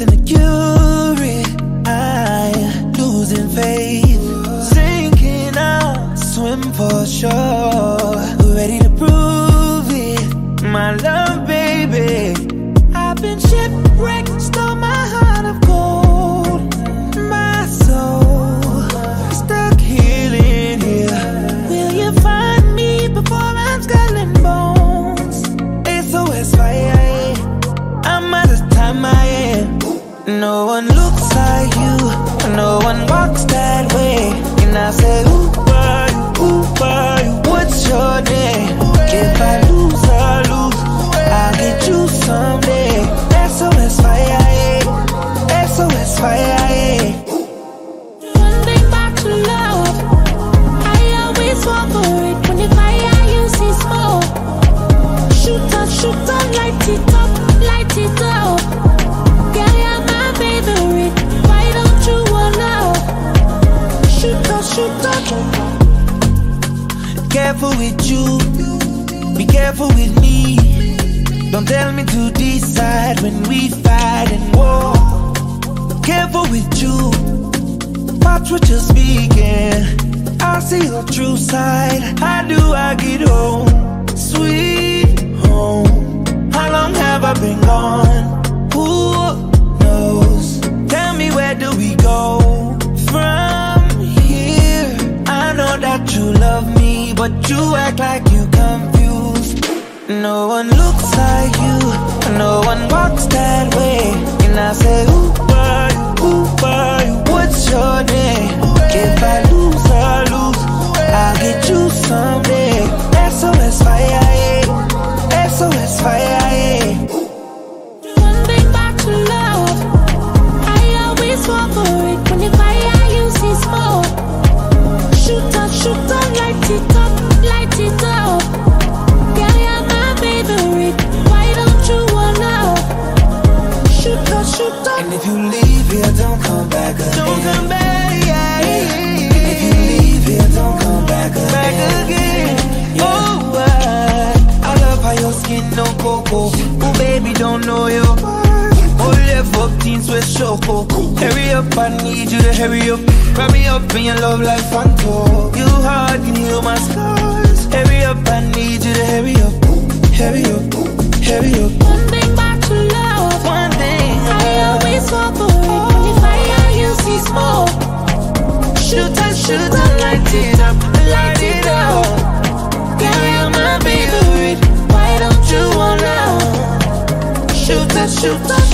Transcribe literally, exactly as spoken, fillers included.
than a fury, I losing faith, sinking out, swim for sure. Ready to prove it, my love, baby. I've been shipwrecked, stole my heart of gold, my soul stuck healing here. Will you find me before I'm skull and bones? S O S fire. I'm out of time, I am. No one looks like you, no one walks that way. And I say, ooh, why, ooh, why, what's your name? If I lose, I lose, I'll get you someday. S O S fire, S O S fire. One thing about your love, I always want for it. When you fire, you see smoke. Shoot up, shoot up, light it up, light it up. Careful with you, be careful with me. Don't tell me to decide when we fight and war. Careful with you, watch what you're speaking. I see your true side. How do I get home, sweet home? How long have I been gone? Who knows? Tell me, where do we go from here? I know that you love me, but you act like you confused. No one looks like you, no one walks that way. And I say, ooh, why, ooh, why, what's your name? If I lose, I lose, I'll get you someday. S O S fire, S O S fire. One thing about your love, I always want for it. When you fire, you see smoke. Shoot up, shoot up, light it up. And if you leave here, don't come back again. Don't come back, yeah, yeah, yeah. And if you leave here, don't come back again. Back again. Yeah. Oh, I, I love how your skin no cocoa. Oh, baby, don't know you. Oh, left up teens with Shoko. Hurry up, I need you to hurry up. Wrap me up in your love like Fanto. You hard, you heal my scars. Hurry up, I need you to hurry up. Hurry up, hurry up. One thing about your love, one thing I always want for it. When you fire, you see smoke. Shoot up, shoot up, light it up, light it up. Girl, you're my favorite. Why don't you want out? Shoot up, shoot up.